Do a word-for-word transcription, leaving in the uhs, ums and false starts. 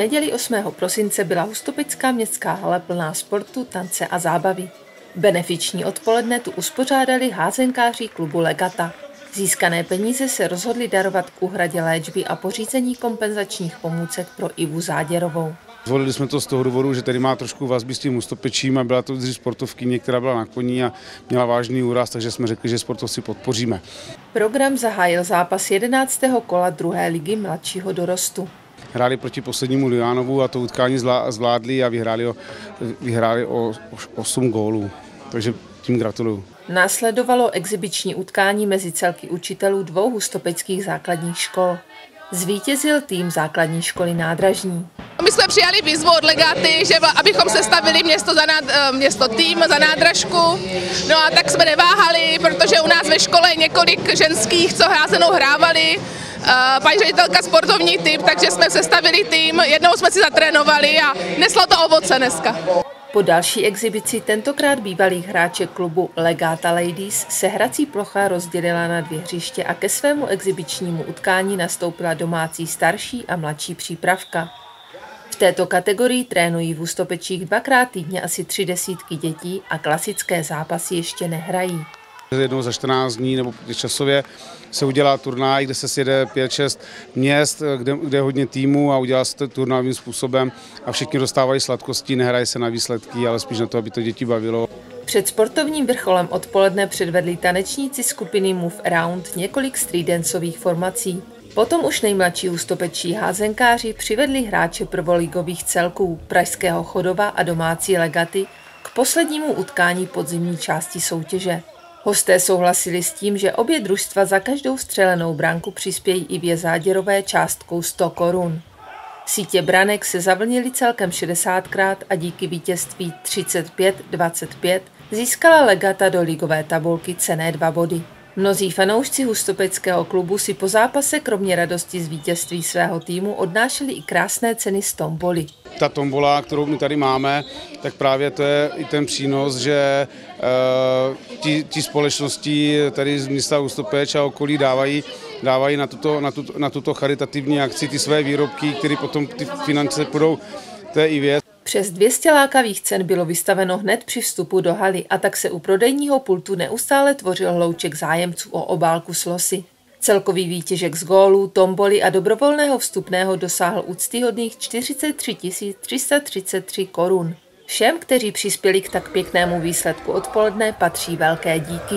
V neděli osmého prosince byla Hustopecká městská hala plná sportu, tance a zábavy. Benefiční odpoledne tu uspořádali házenkáři klubu Legata. Získané peníze se rozhodli darovat k úhradě léčby a pořízení kompenzačních pomůcek pro Ivu Záděrovou. Zvolili jsme to z toho důvodu, že tady má trošku vazby s tím Hustopečím a byla to dřív sportovkyně, která byla na koni a měla vážný úraz, takže jsme řekli, že sportovci podpoříme. Program zahájil zápas jedenáctého kola druhé ligy mladšího dorostu. Hráli proti poslednímu Lujánovu a to utkání zvládli a vyhráli o, vyhráli o osm gólů, takže tím gratuluju. Následovalo exibiční utkání mezi celky učitelů dvou hustopeckých základních škol. Zvítězil tým základní školy Nádražní. My jsme přijali výzvu od Legaty, že abychom sestavili město, za nád, město tým za nádražku. No a tak jsme neváhali, protože u nás ve škole je několik ženských, co házenou hrávali. Paní ředitelka sportovní tým, takže jsme sestavili tým, jednou jsme si zatrénovali a neslo to ovoce dneska. Po další exibici tentokrát bývalých hráček klubu Legata Ladies se hrací plocha rozdělila na dvě hřiště a ke svému exibičnímu utkání nastoupila domácí starší a mladší přípravka. V této kategorii trénují v Hustopečích dvakrát týdně asi tři desítky dětí a klasické zápasy ještě nehrají. Jednou za čtrnáct dní nebo časově se udělá turnaj, kde se sjede pět šest měst, kde, kde je hodně týmů a udělá se to turnajovým způsobem a všichni dostávají sladkosti, nehraje se na výsledky, ale spíš na to, aby to děti bavilo. Před sportovním vrcholem odpoledne předvedli tanečníci skupiny Move Around několik streetdancových formací. Potom už nejmladší hustopečí házenkáři přivedli hráče prvoligových celků Pražského Chodova a domácí Legaty k poslednímu utkání podzimní části soutěže. Hosté souhlasili s tím, že obě družstva za každou střelenou branku přispějí Ivě Záděrové částkou sto korun. Sítě branek se zavlnily celkem šedesátkrát a díky vítězství třicet pět dvacet pět získala Legata do ligové tabulky cenné dva body. Mnozí fanoušci hustopeckého klubu si po zápase kromě radosti z vítězství svého týmu odnášeli i krásné ceny z tomboly. Ta tombola, kterou my tady máme, tak právě to je i ten přínos, že e, ti společnosti tady z města Hustopeč a okolí dávají, dávají na, tuto, na, tuto, na tuto charitativní akci ty své výrobky, které potom ty finance půjdou té i věc. Přes dvě stě lákavých cen bylo vystaveno hned při vstupu do haly a tak se u prodejního pultu neustále tvořil hlouček zájemců o obálku s losy. Celkový výtěžek z gólů, tomboly a dobrovolného vstupného dosáhl úctyhodných čtyřicet tři tisíc tři sta třicet tři korun. Všem, kteří přispěli k tak pěknému výsledku odpoledne, patří velké díky.